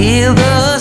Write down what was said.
feel the